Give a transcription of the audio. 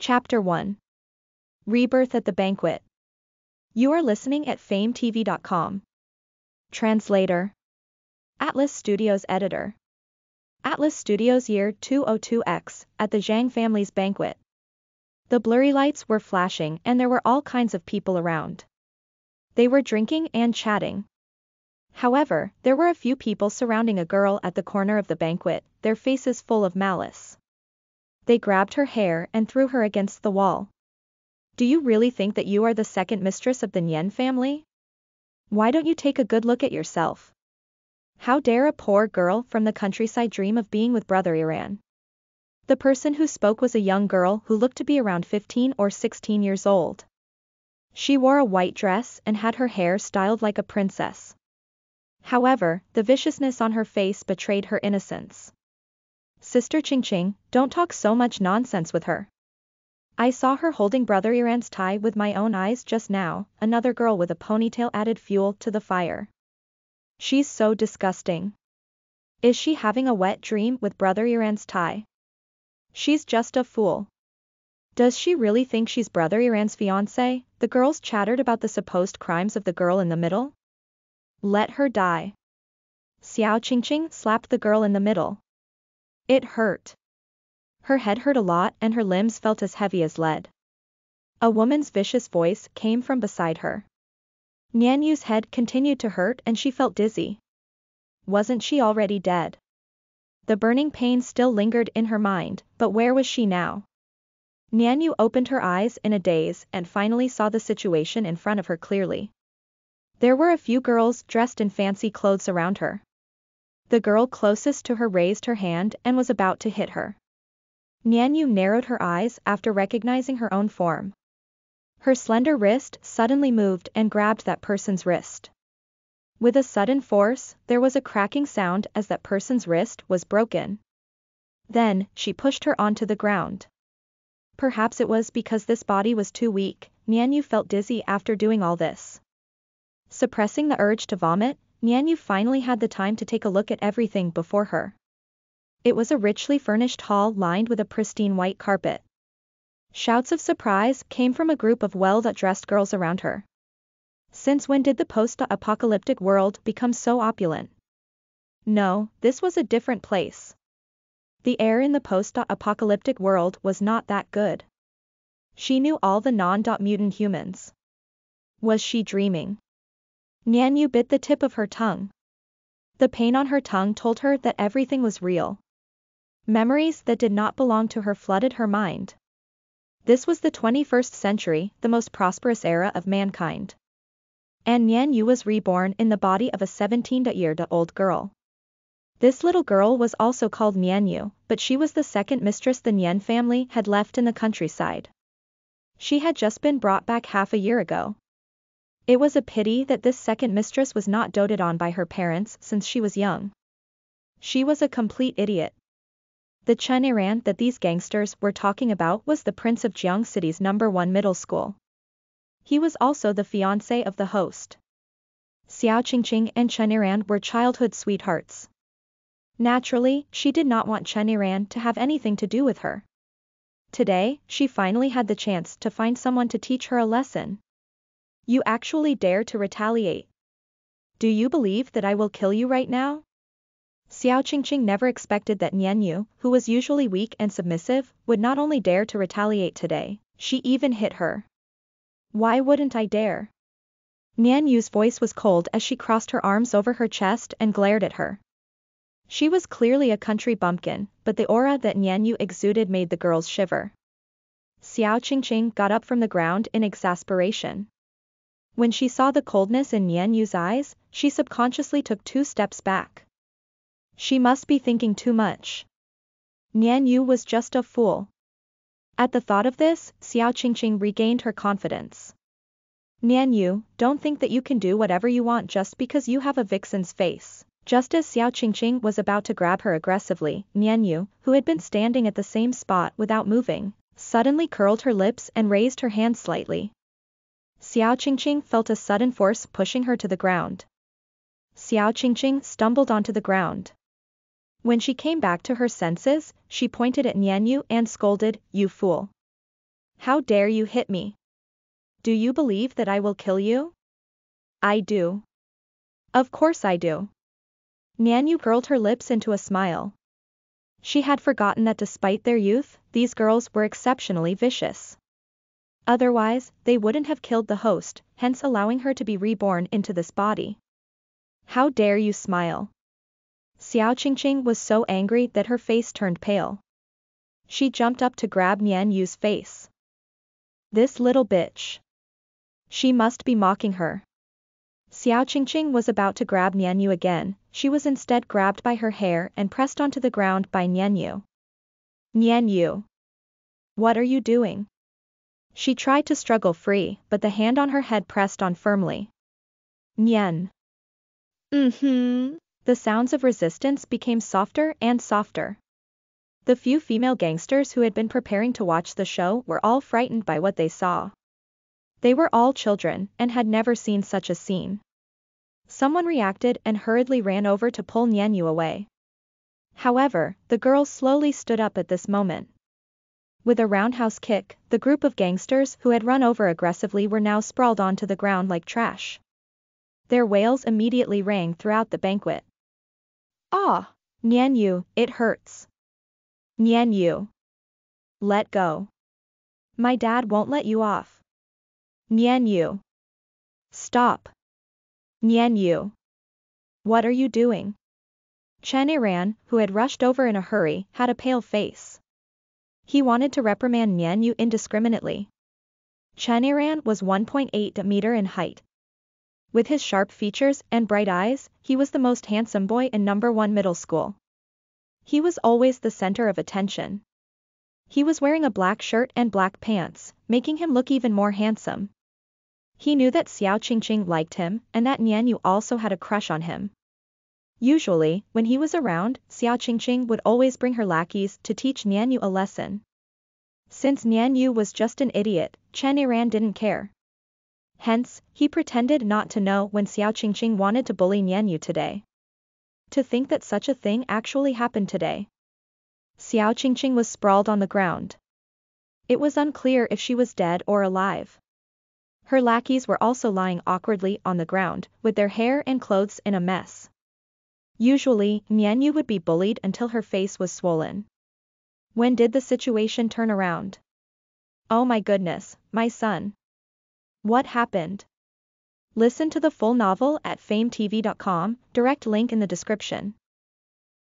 Chapter 1. Rebirth at the Banquet. You are listening at fametv.com. Translator. Atlas Studios Editor. Atlas Studios Year 202X, at the Zhang family's banquet. The blurry lights were flashing and there were all kinds of people around. They were drinking and chatting. However, there were a few people surrounding a girl at the corner of the banquet, their faces full of malice. They grabbed her hair and threw her against the wall. Do you really think that you are the second mistress of the Nian family? Why don't you take a good look at yourself? How dare a poor girl from the countryside dream of being with Brother Yiran? The person who spoke was a young girl who looked to be around 15 or 16 years old. She wore a white dress and had her hair styled like a princess. However, the viciousness on her face betrayed her innocence. Sister Qingqing, don't talk so much nonsense with her. I saw her holding Brother Yiran's tie with my own eyes just now, another girl with a ponytail added fuel to the fire. She's so disgusting. Is she having a wet dream with Brother Yiran's tie? She's just a fool. Does she really think she's Brother Yiran's fiancé? The girls chattered about the supposed crimes of the girl in the middle. Let her die. Xiao Qingqing slapped the girl in the middle. It hurt. Her head hurt a lot and her limbs felt as heavy as lead. A woman's vicious voice came from beside her. Nian Yu's head continued to hurt and she felt dizzy. Wasn't she already dead? The burning pain still lingered in her mind, but where was she now? Nian Yu opened her eyes in a daze and finally saw the situation in front of her clearly. There were a few girls dressed in fancy clothes around her. The girl closest to her raised her hand and was about to hit her. Nian Yu narrowed her eyes after recognizing her own form. Her slender wrist suddenly moved and grabbed that person's wrist. With a sudden force, there was a cracking sound as that person's wrist was broken. Then, she pushed her onto the ground. Perhaps it was because this body was too weak, Nian Yu felt dizzy after doing all this. Suppressing the urge to vomit, Nian Yu finally had the time to take a look at everything before her. It was a richly furnished hall lined with a pristine white carpet. Shouts of surprise came from a group of well-dressed girls around her. Since when did the post-apocalyptic world become so opulent? No, this was a different place. The air in the post-apocalyptic world was not that good. She knew all the non-mutant humans. Was she dreaming? Nian Yu bit the tip of her tongue. The pain on her tongue told her that everything was real. Memories that did not belong to her flooded her mind. This was the 21st century, the most prosperous era of mankind. And Nian Yu was reborn in the body of a 17-year-old girl. This little girl was also called Nian Yu, but she was the second mistress the Nian family had left in the countryside. She had just been brought back half a year ago. It was a pity that this second mistress was not doted on by her parents since she was young. She was a complete idiot. The Chen Yiran that these gangsters were talking about was the prince of Jiang City's No. 1 middle school. He was also the fiancé of the host. Xiao Qingqing and Chen Yiran were childhood sweethearts. Naturally, she did not want Chen Yiran to have anything to do with her. Today, she finally had the chance to find someone to teach her a lesson. You actually dare to retaliate. Do you believe that I will kill you right now? Xiao Qingqing never expected that Nian Yu, who was usually weak and submissive, would not only dare to retaliate today, she even hit her. Why wouldn't I dare? Nian Yu's voice was cold as she crossed her arms over her chest and glared at her. She was clearly a country bumpkin, but the aura that Nian Yu exuded made the girls shiver. Xiao Qingqing got up from the ground in exasperation. When she saw the coldness in Nian Yu's eyes, she subconsciously took 2 steps back. She must be thinking too much. Nian Yu was just a fool. At the thought of this, Xiao Qingqing regained her confidence. Nian Yu, don't think that you can do whatever you want just because you have a vixen's face. Just as Xiao Qingqing was about to grab her aggressively, Nian Yu, who had been standing at the same spot without moving, suddenly curled her lips and raised her hand slightly. Xiao Qingqing felt a sudden force pushing her to the ground. Xiao Qingqing stumbled onto the ground. When she came back to her senses, she pointed at Nian Yu and scolded, "You fool. How dare you hit me? Do you believe that I will kill you? I do. Of course I do. Nian Yu curled her lips into a smile. She had forgotten that despite their youth, these girls were exceptionally vicious. Otherwise, they wouldn't have killed the host, hence allowing her to be reborn into this body. How dare you smile? Xiao Qingqing was so angry that her face turned pale. She jumped up to grab Nian Yu's face. This little bitch. She must be mocking her. Xiao Qingqing was about to grab Nian Yu again, she was instead grabbed by her hair and pressed onto the ground by Nian Yu. Nian Yu. What are you doing? She tried to struggle free, but the hand on her head pressed on firmly. Nian. The sounds of resistance became softer and softer. The few female gangsters who had been preparing to watch the show were all frightened by what they saw. They were all children and had never seen such a scene. Someone reacted and hurriedly ran over to pull Nian Yu away. However, the girls slowly stood up at this moment. With a roundhouse kick, the group of gangsters who had run over aggressively were now sprawled onto the ground like trash. Their wails immediately rang throughout the banquet. Ah! Nian Yu, it hurts. Nian Yu. Let go. My dad won't let you off. Nian Yu. Stop. Nian Yu. What are you doing? Chen Yiran, who had rushed over in a hurry, had a pale face. He wanted to reprimand Nian Yu indiscriminately. Chen Yiran was 1.8 meter in height. With his sharp features and bright eyes, he was the most handsome boy in number 1 middle school. He was always the center of attention. He was wearing a black shirt and black pants, making him look even more handsome. He knew that Xiao Qingqing liked him, and that Nian Yu also had a crush on him. Usually, when he was around, Xiao Qingqing would always bring her lackeys to teach Nian Yu a lesson. Since Nian Yu was just an idiot, Chen Yiran didn't care. Hence, he pretended not to know when Xiao Qingqing wanted to bully Nian Yu today. To think that such a thing actually happened today. Xiao Qingqing was sprawled on the ground. It was unclear if she was dead or alive. Her lackeys were also lying awkwardly on the ground, with their hair and clothes in a mess. Usually, Nian Yu would be bullied until her face was swollen. When did the situation turn around? Oh my goodness, my son. What happened? Listen to the full novel at fametv.com, direct link in the description.